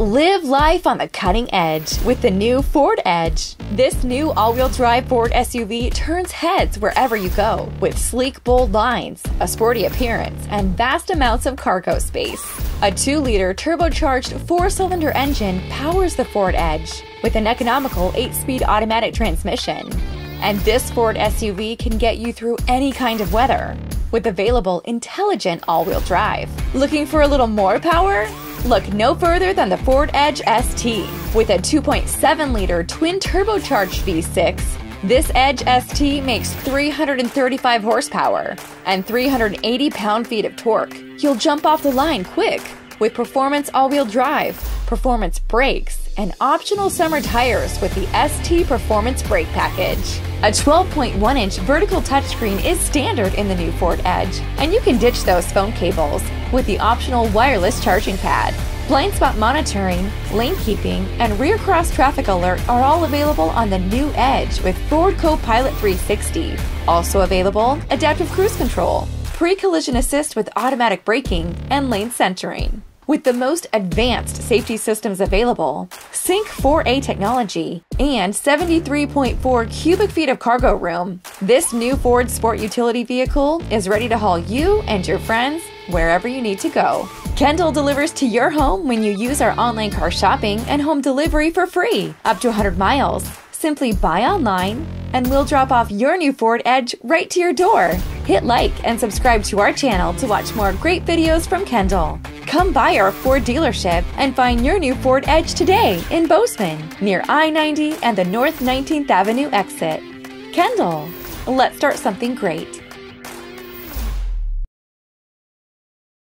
Live life on the cutting edge with the new Ford Edge. This new all-wheel drive Ford SUV turns heads wherever you go with sleek, bold lines, a sporty appearance, and vast amounts of cargo space. A 2-liter turbocharged 4-cylinder engine powers the Ford Edge with an economical 8-speed automatic transmission. And this Ford SUV can get you through any kind of weather with available intelligent all-wheel drive. Looking for a little more power? Look no further than the Ford Edge ST. With a 2.7-liter twin-turbocharged V6, this Edge ST makes 335 horsepower and 380 pound-feet of torque. You'll jump off the line quick with performance all-wheel drive, performance brakes, and optional summer tires with the ST Performance Brake Package. A 12.1-inch vertical touchscreen is standard in the new Ford Edge, and you can ditch those phone cables with the optional wireless charging pad. Blind spot monitoring, lane keeping, and rear cross traffic alert are all available on the new Edge with Ford Co-Pilot 360. Also available, adaptive cruise control, pre-collision assist with automatic braking, and lane centering. With the most advanced safety systems available, sync 4A technology, and 73.4 cubic feet of cargo room, this new Ford Sport Utility Vehicle is ready to haul you and your friends wherever you need to go. Kendall delivers to your home when you use our online car shopping and home delivery for free, up to 100 miles. Simply buy online, and we'll drop off your new Ford Edge right to your door. Hit like and subscribe to our channel to watch more great videos from Kendall. Come by our Ford dealership and find your new Ford Edge today in Bozeman, near I-90 and the North 19th Avenue exit. Kendall, let's start something great.